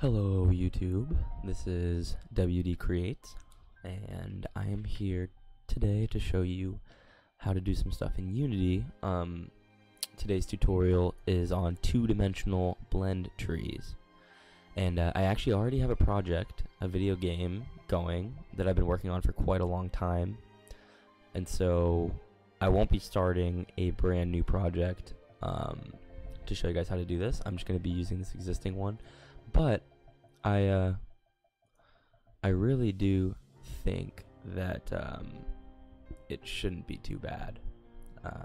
Hello YouTube, this is WD Creates, and I am here today to show you how to do some stuff in Unity. Today's tutorial is on two-dimensional blend trees, and I actually already have a project, a video game going that I've been working on for quite a long time, and so I won't be starting a brand new project to show you guys how to do this. I'm just going to be using this existing one. But I really do think that it shouldn't be too bad.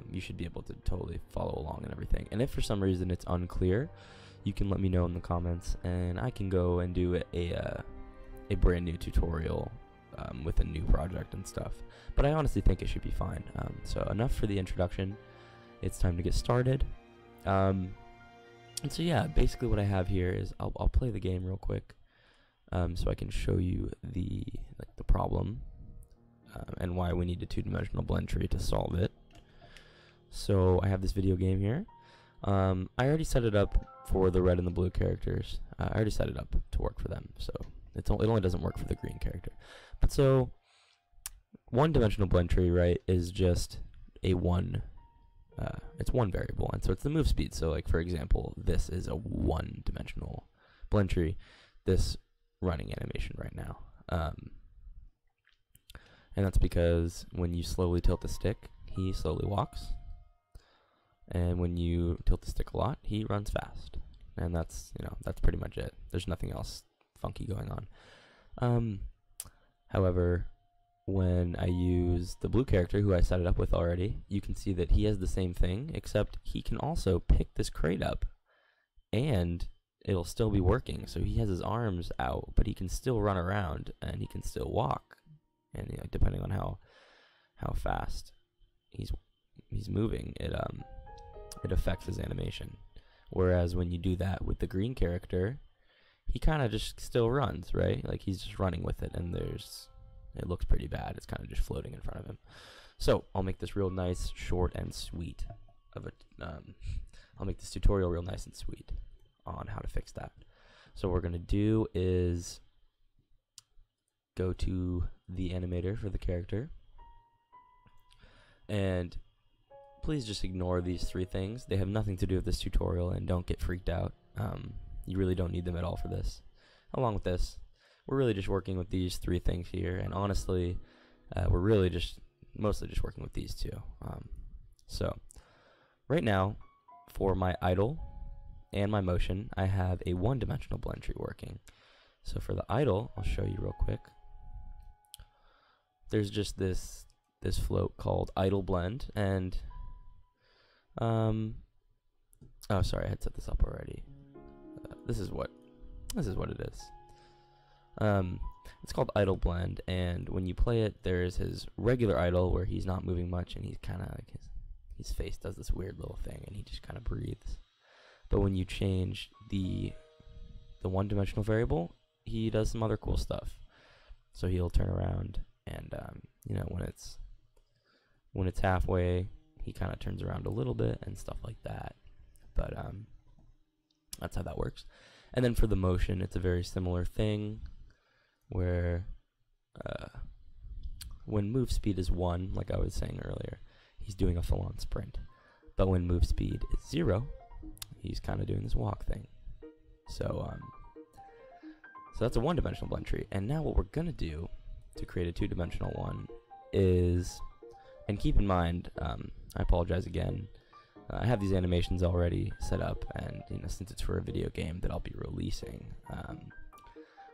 You should be able to totally follow along and everything. And if for some reason it's unclear, you can let me know in the comments, and I can go and do a brand new tutorial with a new project and stuff. But I honestly think it should be fine. So enough for the introduction. It's time to get started. And so yeah, basically what I have here is I'll play the game real quick, so I can show you the problem and why we need a two-dimensional blend tree to solve it. So I have this video game here. I already set it up for the red and the blue characters. I already set it up to work for them, so it only doesn't work for the green character. But so one-dimensional blend tree, right, is just a it's one variable, and so it's the move speed. So like, for example, this is a one-dimensional blend tree, this running animation right now, and that's because when you slowly tilt the stick, he slowly walks, and when you tilt the stick a lot, he runs fast. And that's, you know, that's pretty much it. There's nothing else funky going on. However, when I use the blue character, who I set it up with already, you can see that he has the same thing, except he can also pick this crate up and it'll still be working. So he has his arms out, but he can still run around and he can still walk, and you know, depending on how fast he's moving, it affects his animation. Whereas when you do that with the green character, he kind of just still runs, right? Like, he's just running with it, and it looks pretty bad. It's kind of just floating in front of him. So I'll make this real nice, short, and sweet of a I'll make this tutorial real nice and sweet on how to fix that. So what we're going to do is go to the animator for the character, and please just ignore these three things. They have nothing to do with this tutorial, and don't get freaked out. You really don't need them at all for this. Along with this, we're really just working with these three things here, and honestly, we're really just mostly just working with these two. So right now, for my idle and my motion, I have a one-dimensional blend tree working. So for the idle, I'll show you real quick. There's just this float called idle blend, and oh, sorry, I had set this up already. This is what it is. It's called idle blend, and when you play it, there is his regular idle where he's not moving much, and he's kind of like his face does this weird little thing, and he just kind of breathes. But when you change the one-dimensional variable, he does some other cool stuff. So he'll turn around, and you know, when it's halfway, he kind of turns around a little bit and stuff like that. But that's how that works. And then for the motion, it's a very similar thing, where when move speed is 1, like I was saying earlier, he's doing a full-on sprint. But when move speed is 0, he's kind of doing this walk thing. So so that's a one-dimensional blend tree. And now what we're going to do to create a two-dimensional one is, and keep in mind, I apologize again, I have these animations already set up, and you know, since it's for a video game that I'll be releasing,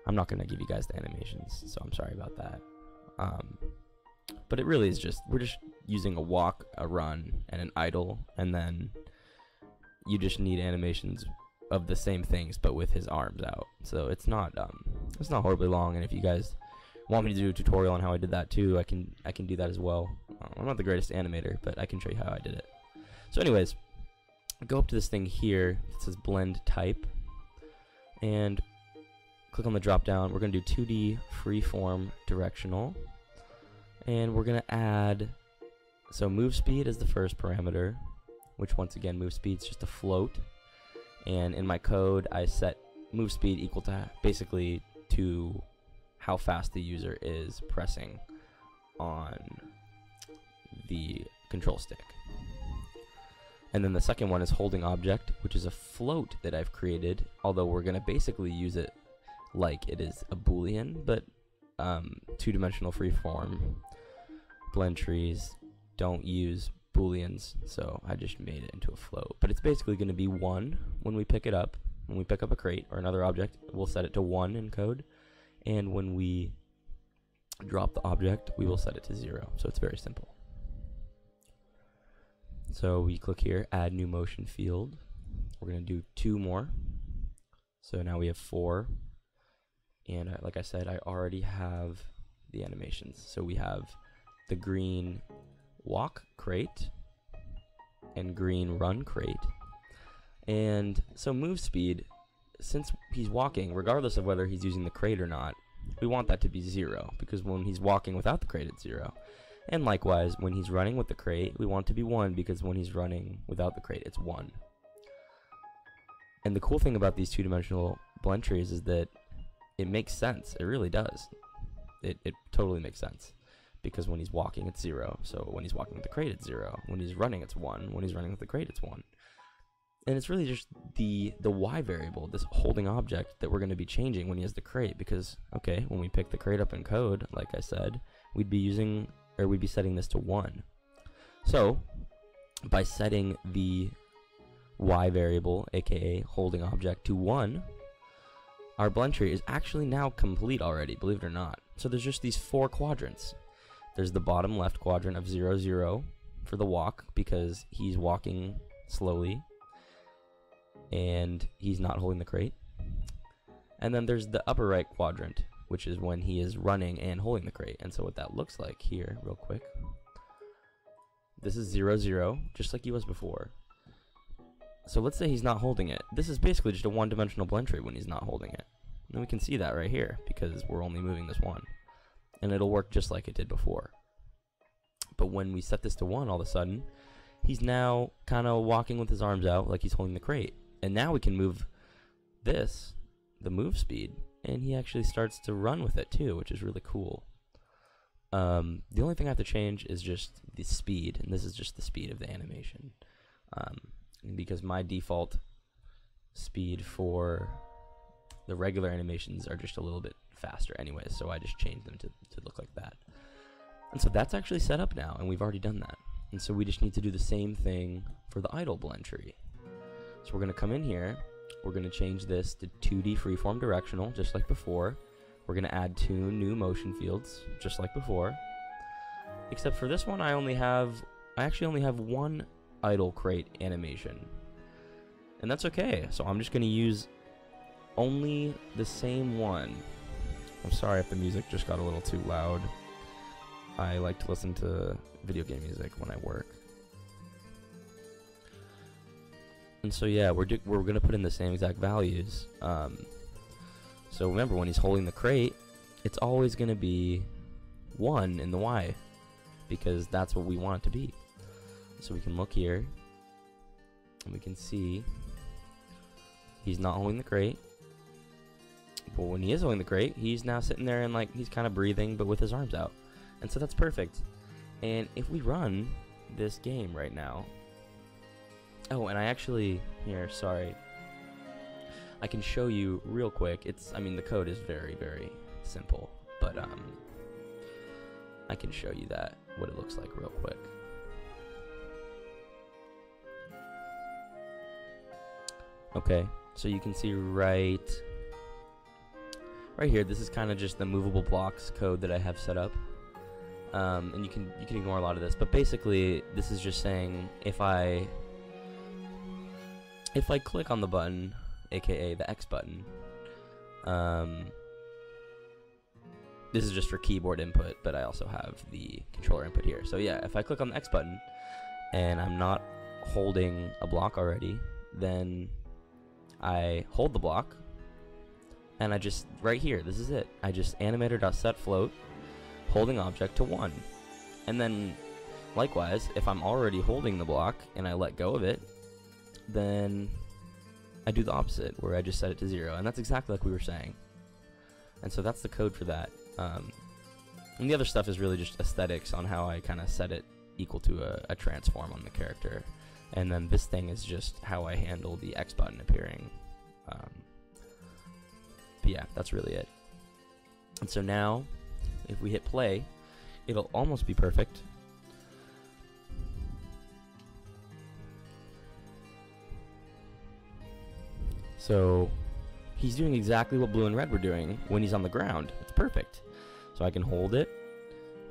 I'm not going to give you guys the animations, so I'm sorry about that. But it really is just, we're just using a walk, a run, and an idle, and then you just need animations of the same things, but with his arms out. So it's not horribly long, and if you guys want me to do a tutorial on how I did that too, I can do that as well. I'm not the greatest animator, but I can show you how I did it. So anyways, go up to this thing here that says Blend Type, and click on the drop down. We're going to do 2D freeform directional, and we're going to add, so move speed is the first parameter, which once again, move speed is just a float, and in my code I set move speed equal to basically to how fast the user is pressing on the control stick. And then the second one is holding object, which is a float that I've created, although we're going to basically use it like it is a Boolean, but two-dimensional freeform blend trees don't use Booleans, so I just made it into a float. But it's basically going to be 1 when we pick it up. When we pick up a crate or another object, we'll set it to 1 in code, and when we drop the object, we will set it to 0. So it's very simple. So we click here, add new motion field. We're going to do 2 more. So now we have 4. And like I said, I already have the animations. So we have the green walk crate and green run crate. And so move speed, since he's walking, regardless of whether he's using the crate or not, we want that to be 0, because when he's walking without the crate, it's 0. And likewise, when he's running with the crate, we want it to be 1, because when he's running without the crate, it's 1. And the cool thing about these two-dimensional blend trees is that it makes sense. It really does. It totally makes sense, because when he's walking, it's 0. So when he's walking with the crate, it's 0. When he's running, it's 1. When he's running with the crate, it's 1. And it's really just the Y variable, this holding object, that we're going to be changing when he has the crate, because, okay, when we pick the crate up in code, like I said, we'd be using, or we'd be setting this to 1. So by setting the Y variable, aka holding object, to 1, our blend tree is actually now complete already, believe it or not. So there's just these 4 quadrants. There's the bottom left quadrant of 0, 0 for the walk, because he's walking slowly and he's not holding the crate. And then there's the upper right quadrant, which is when he is running and holding the crate. And so what that looks like here, real quick, this is 0, 0, just like he was before. So let's say he's not holding it. This is basically just a one-dimensional blend tree when he's not holding it. And we can see that right here, because we're only moving this 1. And it'll work just like it did before. But when we set this to 1, all of a sudden, he's now kind of walking with his arms out like he's holding the crate. And now we can move this, the move speed, and he actually starts to run with it too, which is really cool. The only thing I have to change is just the speed, and this is just the speed of the animation. Because my default speed for the regular animations are just a little bit faster anyway, so I just changed them to look like that. And so that's actually set up now, and we've already done that. And so we just need to do the same thing for the idle blend tree. So we're going to come in here, we're going to change this to 2D freeform directional, just like before. We're going to add 2 new motion fields, just like before. Except for this one, I actually only have 1 idle crate animation. And that's okay, so I'm just going to use only the same one. I'm sorry if the music just got a little too loud. I like to listen to video game music when I work. And so yeah, we're going to put in the same exact values. So remember, when he's holding the crate, it's always going to be 1 in the Y, because that's what we want it to be. So we can look here, and we can see he's not holding the crate. But when he is holding the crate, he's now sitting there and like he's kind of breathing, but with his arms out. And so that's perfect. And if we run this game right now, oh, and I actually, here, sorry, I can show you real quick. It's, I mean, the code is very, very simple, but I can show you that, what it looks like real quick. Okay, so you can see right here, this is kind of just the movable blocks code that I have set up. And you can ignore a lot of this, but basically this is just saying if I click on the button, aka the X button, this is just for keyboard input, but I also have the controller input here. So yeah, if I click on the X button and I'm not holding a block already, then I hold the block, and I just, right here, this is it, I just animator.setFloat holding object to 1. And then likewise, if I'm already holding the block and I let go of it, then I do the opposite, where I just set it to 0, and that's exactly like we were saying. And so that's the code for that. And the other stuff is really just aesthetics on how I kind of set it equal to a transform on the character. And then this thing is just how I handle the X button appearing. But yeah, that's really it. And so now, if we hit play, it'll almost be perfect. So he's doing exactly what blue and red were doing when he's on the ground. It's perfect. So I can hold it,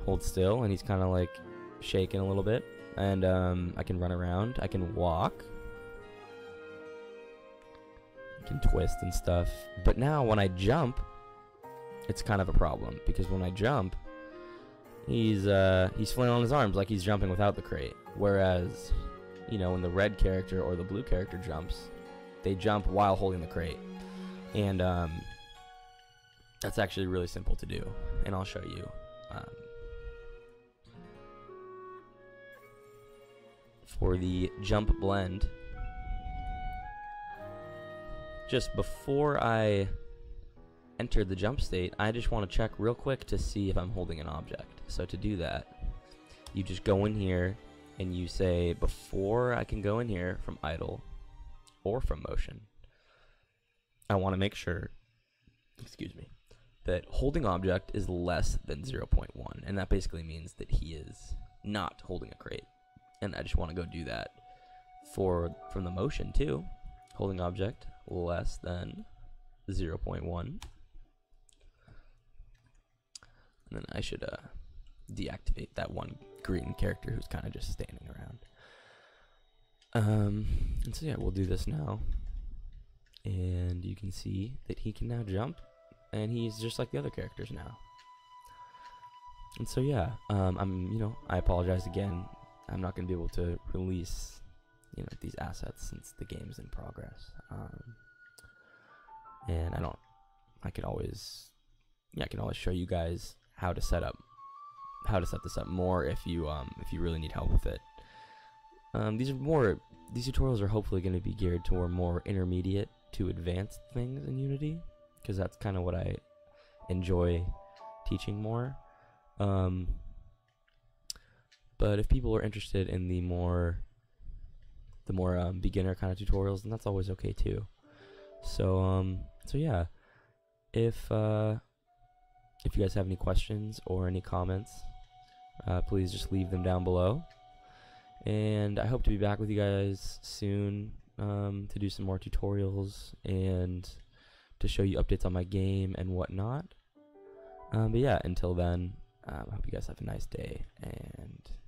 hold still, and he's kind of like shaking a little bit. And I can run around, I can walk, I can twist and stuff. But now when I jump, it's kind of a problem, because when I jump, he's flailing on his arms like he's jumping without the crate. Whereas, you know, when the red character or the blue character jumps, they jump while holding the crate. And that's actually really simple to do, and I'll show you. For the jump blend, just before I enter the jump state, I just want to check real quick to see if I'm holding an object. So to do that, you just go in here and you say, before I can go in here from idle or from motion, I want to make sure, excuse me, that holding object is less than 0.1, and that basically means that he is not holding a crate. And I just want to go do that from the motion too. Holding object less than 0.1, and then I should deactivate that one green character who's kind of just standing around. And so yeah, we'll do this now, and you can see that he can now jump, and he's just like the other characters now. And so yeah, I apologize again. I'm not going to be able to release, you know, these assets since the game's in progress. And I can always show you guys how to set this up more if you really need help with it. These tutorials are hopefully going to be geared toward more intermediate to advanced things in Unity, because that's kind of what I enjoy teaching more. But if people are interested in the more beginner kind of tutorials, then that's always okay too. So so yeah, if you guys have any questions or any comments, please just leave them down below. And I hope to be back with you guys soon to do some more tutorials and to show you updates on my game and whatnot. But yeah, until then, I hope you guys have a nice day, and